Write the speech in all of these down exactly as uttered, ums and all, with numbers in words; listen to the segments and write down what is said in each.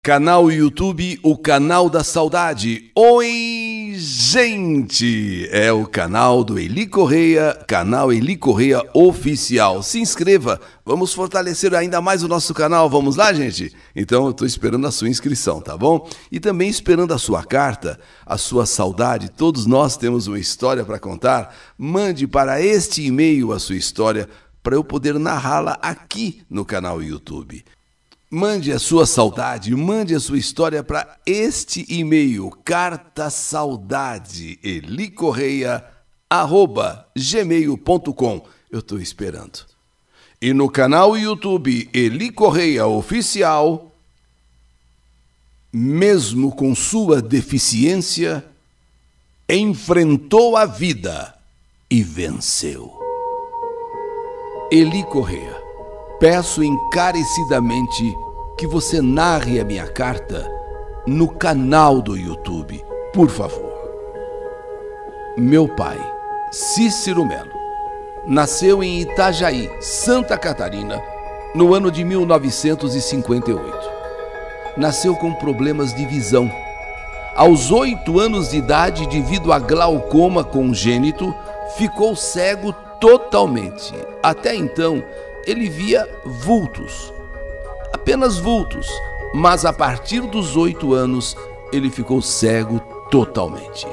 Canal YouTube, o canal da saudade. Oi, gente! É o canal do Eli Corrêa, canal Eli Corrêa Oficial. Se inscreva, vamos fortalecer ainda mais o nosso canal. Vamos lá, gente? Então eu estou esperando a sua inscrição, tá bom? E também esperando a sua carta, a sua saudade. Todos nós temos uma história para contar. Mande para este e-mail a sua história para eu poder narrá-la aqui no canal YouTube. Mande a sua saudade, mande a sua história para este e-mail, carta saudade, eli corrêa arroba gmail ponto com. Eu estou esperando. E no canal YouTube Eli Corrêa Oficial, mesmo com sua deficiência, enfrentou a vida e venceu. Eli Corrêa. Peço encarecidamente que você narre a minha carta no canal do YouTube, por favor. Meu pai, Cícero Melo, nasceu em Itajaí, Santa Catarina, no ano de mil novecentos e cinquenta e oito. Nasceu com problemas de visão. Aos oito anos de idade, devido a glaucoma congênito, ficou cego totalmente. Até então, ele via vultos, apenas vultos, mas a partir dos oito anos ele ficou cego totalmente.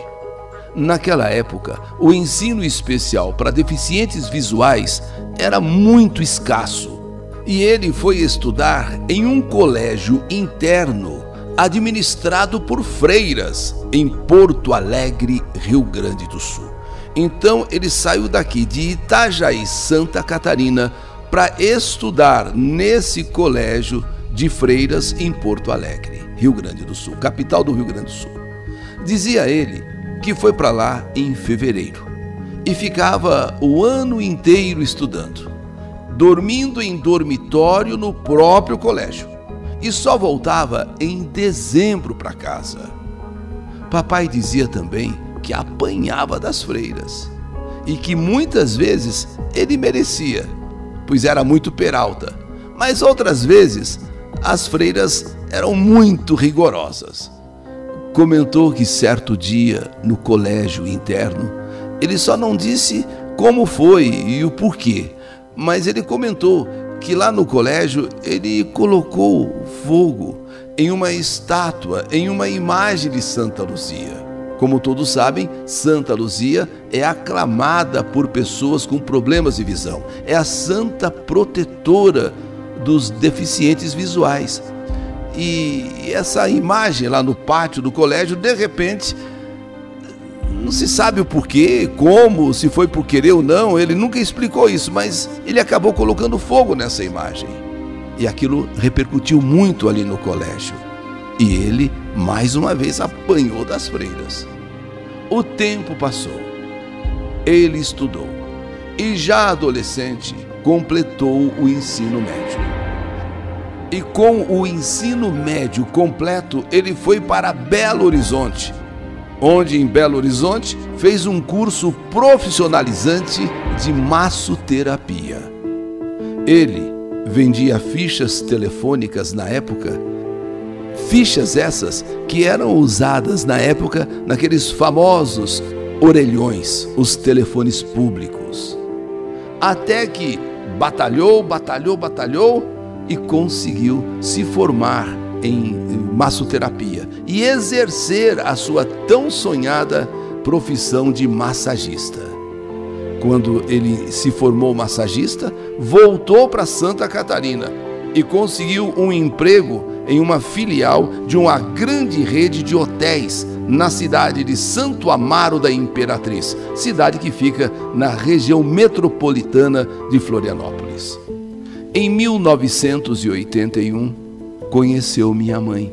Naquela época, o ensino especial para deficientes visuais era muito escasso e ele foi estudar em um colégio interno administrado por freiras em Porto Alegre, Rio Grande do Sul. Então ele saiu daqui de Itajaí, Santa Catarina, para estudar nesse colégio de freiras em Porto Alegre, Rio Grande do Sul, capital do Rio Grande do Sul. Dizia ele que foi para lá em fevereiro e ficava o ano inteiro estudando, dormindo em dormitório no próprio colégio e só voltava em dezembro para casa. Papai dizia também que apanhava das freiras e que muitas vezes ele merecia, pois era muito peralta, mas outras vezes as freiras eram muito rigorosas. Comentou que certo dia, no colégio interno, ele só não disse como foi e o porquê, mas ele comentou que lá no colégio ele colocou fogo em uma estátua, em uma imagem de Santa Luzia. Como todos sabem, Santa Luzia é aclamada por pessoas com problemas de visão. É a santa protetora dos deficientes visuais. E essa imagem lá no pátio do colégio, de repente, não se sabe o porquê, como, se foi por querer ou não, ele nunca explicou isso, mas ele acabou colocando fogo nessa imagem. E aquilo repercutiu muito ali no colégio. E ele, mais uma vez, apanhou das freiras. O tempo passou. Ele estudou. E já adolescente, completou o ensino médio. E com o ensino médio completo, ele foi para Belo Horizonte, onde em Belo Horizonte fez um curso profissionalizante de massoterapia. Ele vendia fichas telefônicas na época. Fichas essas que eram usadas na época naqueles famosos orelhões, os telefones públicos. Até que batalhou, batalhou, batalhou e conseguiu se formar em massoterapia e exercer a sua tão sonhada profissão de massagista. Quando ele se formou massagista, voltou para Santa Catarina e conseguiu um emprego em uma filial de uma grande rede de hotéis na cidade de Santo Amaro da Imperatriz, cidade que fica na região metropolitana de Florianópolis. Em mil novecentos e oitenta e um, conheceu minha mãe,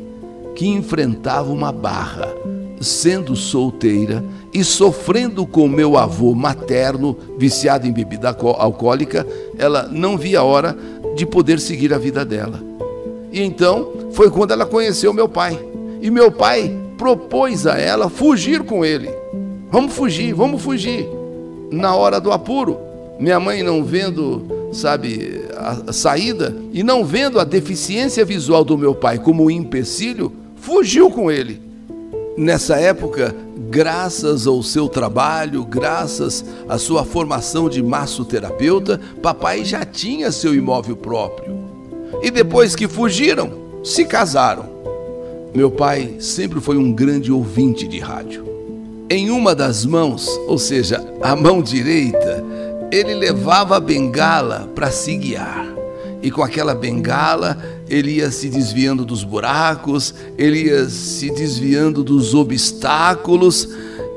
que enfrentava uma barra, sendo solteira e sofrendo com meu avô materno, viciado em bebida alcoólica. Ela não via a hora de poder seguir a vida dela. E então foi quando ela conheceu meu pai. E meu pai propôs a ela fugir com ele. Vamos fugir, vamos fugir. Na hora do apuro, minha mãe, não vendo sabe, a, a saída, e não vendo a deficiência visual do meu pai como um empecilho, fugiu com ele. Nessa época, graças ao seu trabalho, graças à sua formação de massoterapeuta, papai já tinha seu imóvel próprio. E depois que fugiram, se casaram. Meu pai sempre foi um grande ouvinte de rádio. Em uma das mãos, ou seja, a mão direita, ele levava a bengala para se guiar. E com aquela bengala, ele ia se desviando dos buracos, ele ia se desviando dos obstáculos.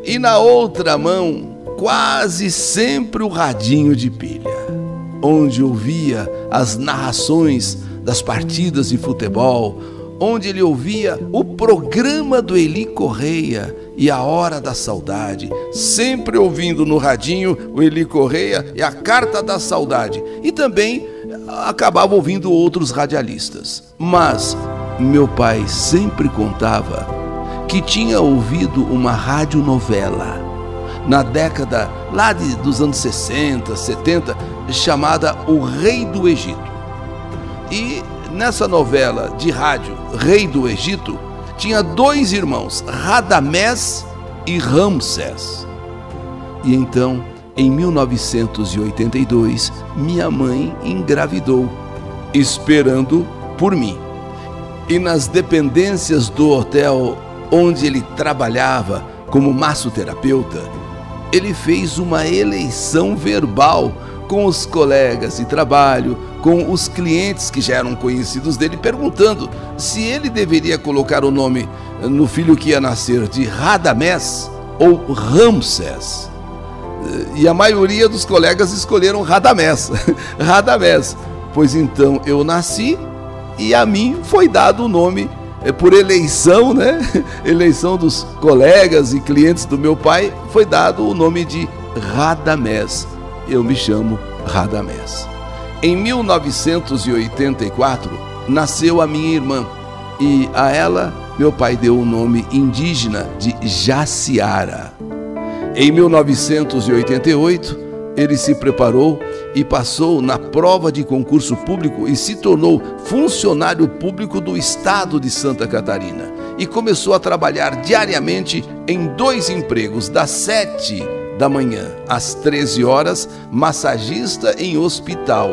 E na outra mão, quase sempre o radinho de pilha, onde ouvia as narrações das partidas de futebol, onde ele ouvia o programa do Eli Corrêa e a Hora da Saudade, sempre ouvindo no radinho o Eli Corrêa e a Carta da Saudade, e também acabava ouvindo outros radialistas. Mas meu pai sempre contava que tinha ouvido uma radionovela na década lá de, dos anos sessenta, setenta, chamada O Rei do Egito. E nessa novela de rádio, Rei do Egito, tinha dois irmãos, Radamés e Ramsés. E então, em mil novecentos e oitenta e dois, minha mãe engravidou, esperando por mim. E nas dependências do hotel onde ele trabalhava como massoterapeuta, ele fez uma eleição verbal com os colegas de trabalho, com os clientes que já eram conhecidos dele, perguntando se ele deveria colocar o nome no filho que ia nascer de Radamés ou Ramsés. E a maioria dos colegas escolheram Radamés. Radamés. Pois então eu nasci e a mim foi dado o nome por eleição, né? Eleição dos colegas e clientes do meu pai, foi dado o nome de Radamés. Eu me chamo Radamés. Em mil novecentos e oitenta e quatro, nasceu a minha irmã e a ela meu pai deu o nome indígena de Jaciara. Em mil novecentos e oitenta e oito, ele se preparou e passou na prova de concurso público e se tornou funcionário público do estado de Santa Catarina e começou a trabalhar diariamente em dois empregos, das sete da manhã às treze horas, massagista em hospital,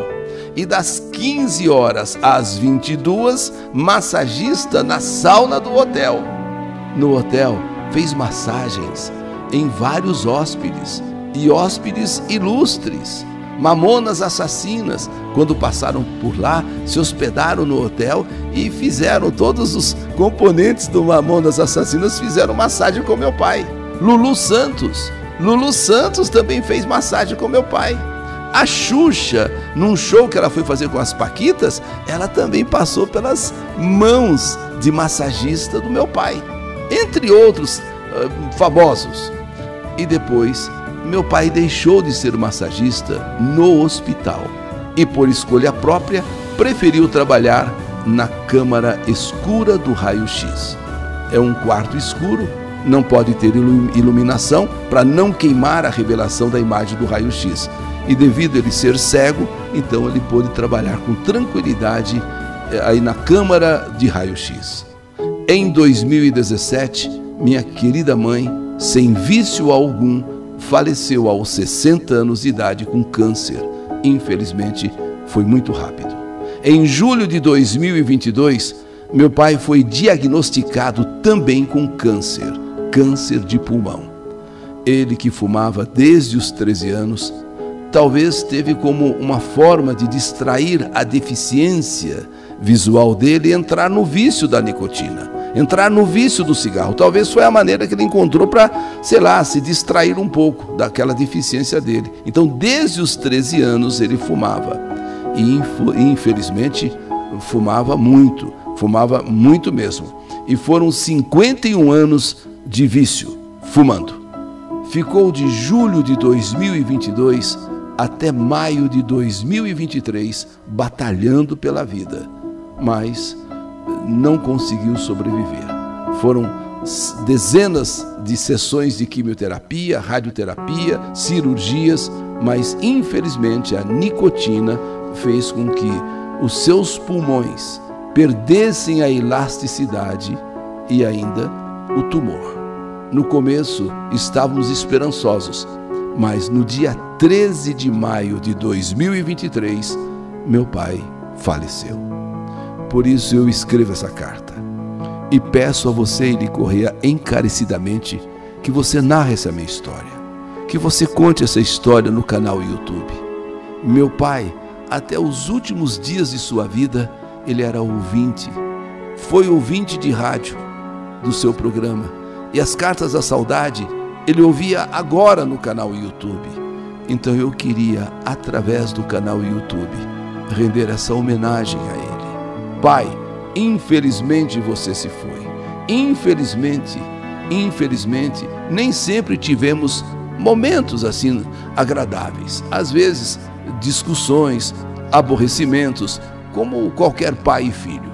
e das quinze horas às vinte e duas, massagista na sauna do hotel. No hotel, fez massagens em vários hóspedes e hóspedes ilustres. Mamonas Assassinas, quando passaram por lá, se hospedaram no hotel e fizeram, todos os componentes do Mamonas Assassinas fizeram massagem com meu pai. Lulu Santos, Lulu Santos também fez massagem com meu pai. A Xuxa, num show que ela foi fazer com as Paquitas, ela também passou pelas mãos de massagista do meu pai, entre outros uh, famosos. E depois, meu pai deixou de ser massagista no hospital e, por escolha própria, preferiu trabalhar na câmara escura do raio-x. É um quarto escuro, não pode ter iluminação para não queimar a revelação da imagem do raio-x. E devido a ele ser cego, então ele pôde trabalhar com tranquilidade aí na câmara de raio-x. Em dois mil e dezessete, minha querida mãe, sem vício algum, faleceu aos sessenta anos de idade com câncer. Infelizmente, foi muito rápido. Em julho de dois mil e vinte e dois, meu pai foi diagnosticado também com câncer. Câncer de pulmão. Ele, que fumava desde os treze anos, talvez teve como uma forma de distrair a deficiência visual dele e entrar no vício da nicotina, entrar no vício do cigarro. Talvez foi a maneira que ele encontrou para, sei lá, se distrair um pouco daquela deficiência dele. Então, desde os treze anos ele fumava e infelizmente fumava muito, fumava muito mesmo. E foram cinquenta e um anos de vício, fumando. Ficou de julho de dois mil e vinte e dois até maio de dois mil e vinte e três batalhando pela vida, mas não conseguiu sobreviver. Foram dezenas de sessões de quimioterapia, radioterapia, cirurgias, mas infelizmente a nicotina fez com que os seus pulmões perdessem a elasticidade e ainda o tumor. No começo estávamos esperançosos, mas no dia treze de maio de dois mil e vinte e três, meu pai faleceu. Por isso eu escrevo essa carta e peço a você, Eli Corrêa, encarecidamente, que você narre essa minha história, que você conte essa história no canal YouTube. Meu pai, até os últimos dias de sua vida, ele era ouvinte, foi ouvinte de rádio do seu programa, e as cartas da saudade ele ouvia agora no canal YouTube. Então eu queria, através do canal YouTube, render essa homenagem a ele. Pai, infelizmente você se foi. Infelizmente, infelizmente, nem sempre tivemos momentos assim agradáveis. Às vezes, discussões, aborrecimentos, como qualquer pai e filho.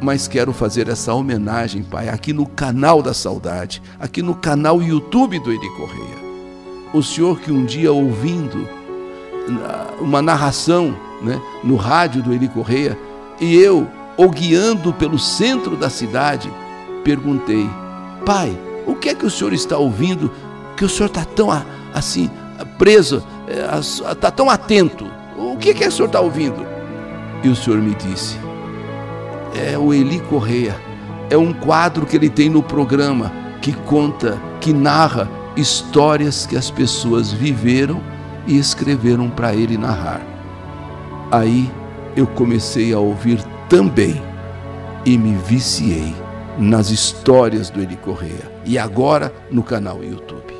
Mas quero fazer essa homenagem, Pai, aqui no canal da saudade, aqui no canal YouTube do Eli Corrêa. O Senhor que um dia, ouvindo uma narração, né, no rádio do Eli Corrêa, e eu, guiando pelo centro da cidade, perguntei: Pai, o que é que o Senhor está ouvindo, que o Senhor está tão assim preso, está tão atento? O que é que o Senhor está ouvindo? E o Senhor me disse: é o Eli Corrêa, é um quadro que ele tem no programa, que conta, que narra histórias que as pessoas viveram e escreveram para ele narrar. Aí eu comecei a ouvir também e me viciei nas histórias do Eli Corrêa, e agora no canal YouTube.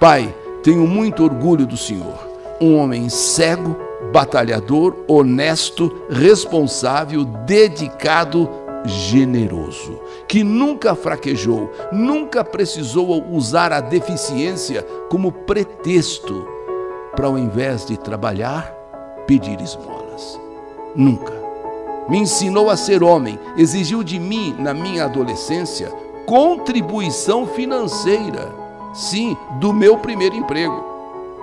Pai, tenho muito orgulho do Senhor, um homem cego, batalhador, honesto, responsável, dedicado, generoso, que nunca fraquejou, nunca precisou usar a deficiência como pretexto para, ao invés de trabalhar, pedir esmolas. Nunca. Me ensinou a ser homem, exigiu de mim, na minha adolescência, contribuição financeira, sim, do meu primeiro emprego,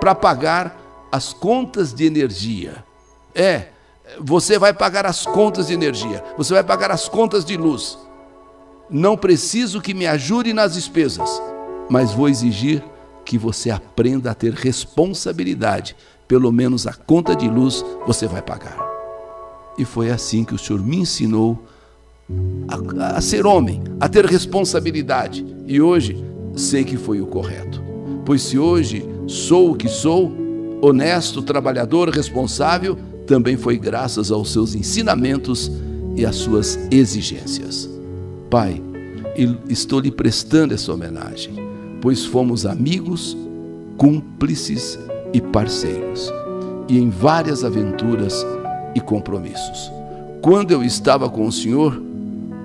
para pagar as contas de energia. É, você vai pagar as contas de energia, você vai pagar as contas de luz. Não preciso que me ajude nas despesas, mas vou exigir que você aprenda a ter responsabilidade. Pelo menos a conta de luz você vai pagar. E foi assim que o Senhor me ensinou a, a ser homem, a ter responsabilidade. E hoje sei que foi o correto. Pois se hoje sou o que sou, honesto, trabalhador, responsável, também foi graças aos seus ensinamentos e às suas exigências. Pai, estou lhe prestando essa homenagem, pois fomos amigos, cúmplices e parceiros, e em várias aventuras e compromissos. Quando eu estava com o Senhor,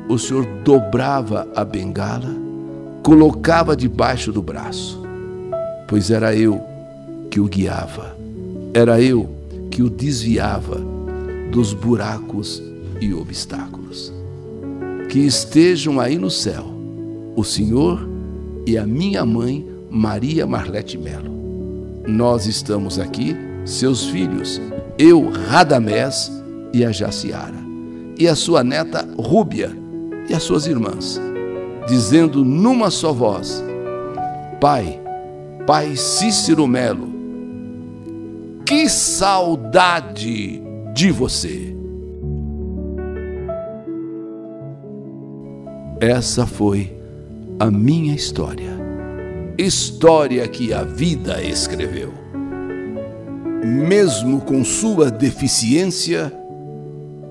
o Senhor dobrava a bengala, colocava debaixo do braço, pois era eu que o guiava, era eu que o desviava dos buracos e obstáculos. Que estejam aí no céu o Senhor e a minha mãe, Maria Marlete Melo. Nós estamos aqui, seus filhos, eu, Radamés, e a Jaciara, e a sua neta Rúbia, e as suas irmãs, dizendo numa só voz: Pai, Pai Cícero Melo, que saudade de você! Essa foi a minha história. História que a vida escreveu. Mesmo com sua deficiência,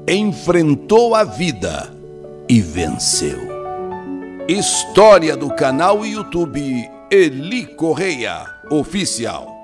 enfrentou a vida e venceu. História do canal YouTube Eli Corrêa Oficial.